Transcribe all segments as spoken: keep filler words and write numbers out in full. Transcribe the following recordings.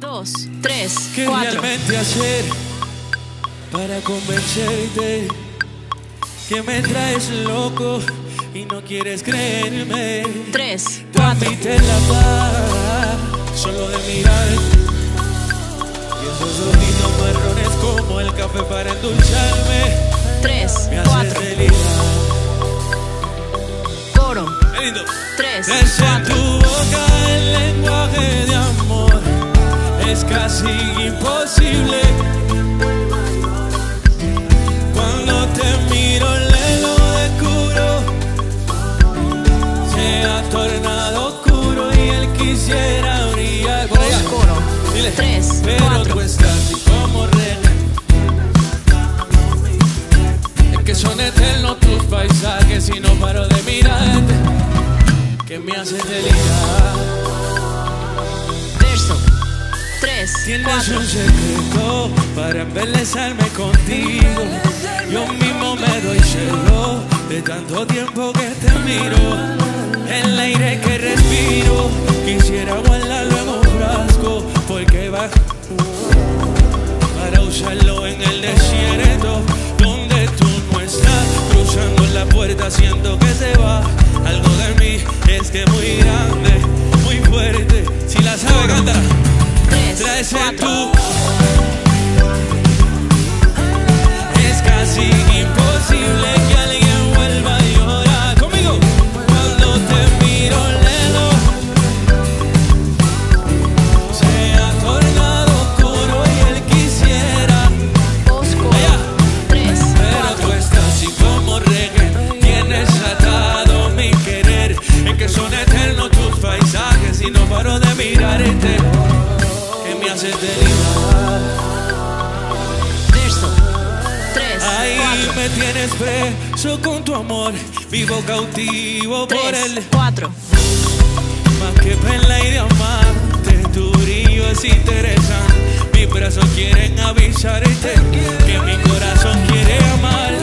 dos, tres, cuatro. ¿Qué realmente hacer para convencerte que me traes loco y no quieres creerme? Tres, cuatro. Permite la paz solo de mirar, y esos ojitos marrones como el café para endulzarme. Tres, me cuatro. Coro. Lindo. Tres, es cuatro. En tu boca el lenguaje de amor es casi imposible. Cuando te miro le lo descubro, se ha tornado oscuro y él quisiera brillar. Coro. Dile. Tres, pero cuatro. Tú estás como rena. Es que son eternos tus paisajes y no paro de mirarte, que me hace delirar. Tres, tienes cuatro. Un secreto para embelezarme contigo. Yo mismo me doy celo de tanto tiempo que te miro. El aire que respiro quisiera guardarlo en un frasco, porque va para usarlo en el desierto donde tú no estás. Cruzando la puerta siento que se va algo de mí, es que muy grande, muy fuerte. Si la sabe cantar. Traes en tu, es casi imposible que alguien vuelva a llorar conmigo. Cuando te miro lelo, se ha tornado oscuro y él quisiera oscuro. Tres, pero tú estás así como reggae, tienes atado mi querer. Es que son eternos tus paisajes y no paro de mirarte. Tres, ahí cuatro. Me tienes preso con tu amor, vivo cautivo tres, por él. Cuatro. Más que perla y diamante, tu brillo es interesante. Mis brazos quieren avisarte que mi corazón quiere amar.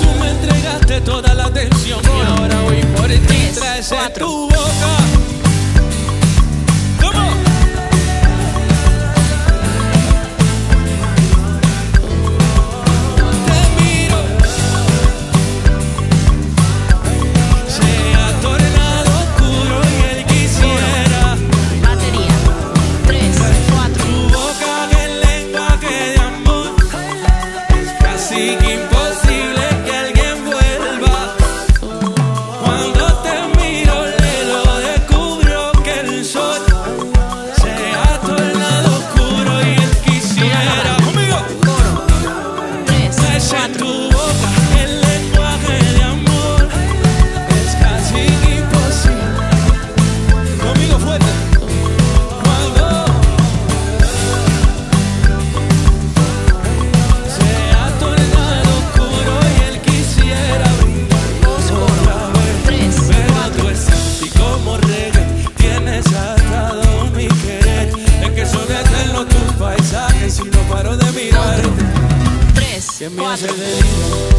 Tú me entregaste toda la atención y ahora voy por ti. Traes en tu boca. Tres, cuatro.